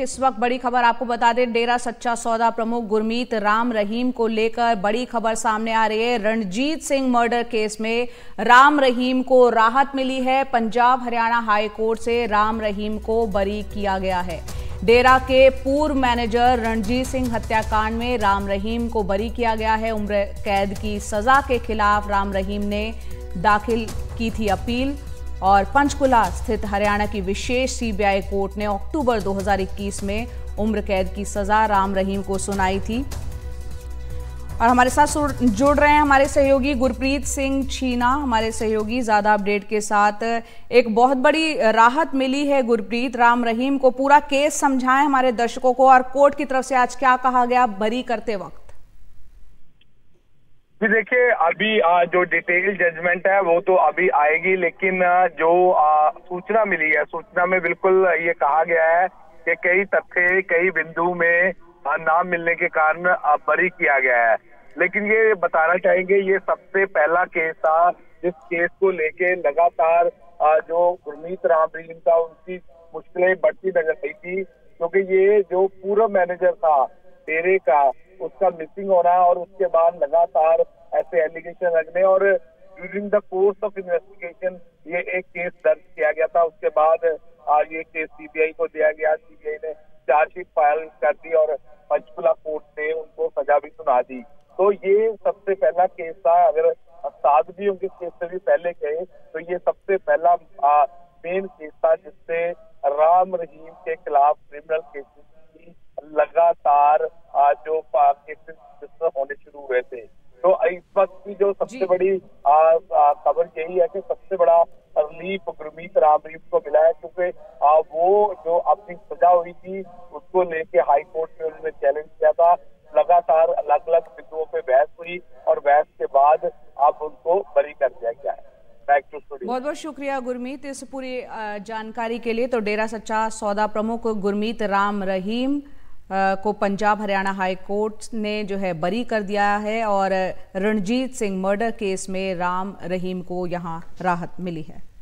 इस वक्त बड़ी खबर आपको बता दें, डेरा सच्चा सौदा प्रमुख गुरमीत राम रहीम को लेकर बड़ी खबर सामने आ रही है। रणजीत सिंह मर्डर केस में राम रहीम को राहत मिली है। पंजाब हरियाणा हाई कोर्ट से राम रहीम को बरी किया गया है। डेरा के पूर्व मैनेजर रणजीत सिंह हत्याकांड में राम रहीम को बरी किया गया है। उम्र कैद की सजा के खिलाफ राम रहीम ने दाखिल की थी अपील और पंचकुला स्थित हरियाणा की विशेष सीबीआई कोर्ट ने अक्टूबर 2021 में उम्र कैद की सजा राम रहीम को सुनाई थी। और हमारे साथ जुड़ रहे हैं हमारे सहयोगी गुरप्रीत सिंह छीना, हमारे सहयोगी ज्यादा अपडेट के साथ। एक बहुत बड़ी राहत मिली है गुरप्रीत, राम रहीम को पूरा केस समझाएं हमारे दर्शकों को, और कोर्ट की तरफ से आज क्या कहा गया बरी करते वक्त। देखिए, अभी जो डिटेल जजमेंट है वो तो अभी आएगी, लेकिन जो सूचना मिली है, सूचना में बिल्कुल ये कहा गया है कि कई तथ्य, कई बिंदु में नाम मिलने के कारण बरी किया गया है। लेकिन ये बताना चाहेंगे, ये सबसे पहला केस था जिस केस को लेके लगातार जो गुरमीत राम रहीम था उनकी मुश्किलें बढ़ती नजर आई थी, क्योंकि ये जो पूर्व मैनेजर था डेरे का, उसका मिसिंग होना और उसके बाद लगातार ऐसे एलिगेशन लगने, और during the course of investigation ये एक केस दर्ज किया गया था। उसके बाद ये केस सीबीआई को दिया गया, सीबीआई ने चार्जशीट फाइल कर दी और पंचकुला कोर्ट ने उनको सजा भी सुना दी। तो ये सबसे पहला केस था। अगर सात भी उनके केस से भी पहले गए तो ये सबसे पहला मेन केस था जिससे राम रहीम के खिलाफ क्रिमिनल केसेस लगातार जो केसेस डिस्कस होने शुरू हुए थे। तो इस वक्त की जो सबसे बड़ी खबर यही है कि सबसे बड़ा रिलीफ गुरमीत राम रहीम को मिला है, क्योंकि वो जो अपनी सजा हुई थी उसको लेके हाई कोर्ट में उन्होंने चैलेंज किया था। लगातार अलग अलग बिंदुओं पे बहस हुई और बहस के बाद अब उनको बरी कर दिया गया है। बहुत बहुत शुक्रिया गुरमीत इस पूरी जानकारी के लिए। तो डेरा सच्चा सौदा प्रमुख गुरमीत राम रहीम को पंजाब हरियाणा हाई कोर्ट ने जो है बरी कर दिया है, और रणजीत सिंह मर्डर केस में राम रहीम को यहाँ राहत मिली है।